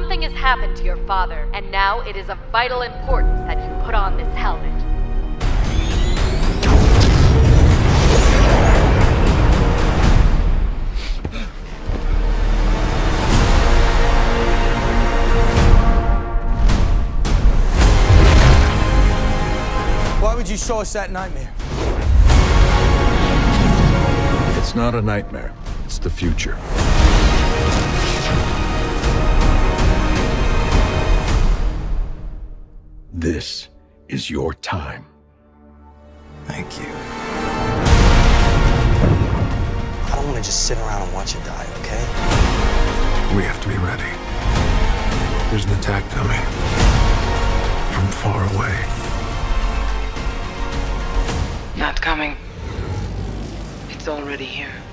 Something has happened to your father, and now it is of vital importance that you put on this helmet. Why would you show us that nightmare? It's not a nightmare. It's the future. This is your time. Thank you. I don't want to just sit around and watch it die, okay? We have to be ready. There's an attack coming. From far away. Not coming. It's already here.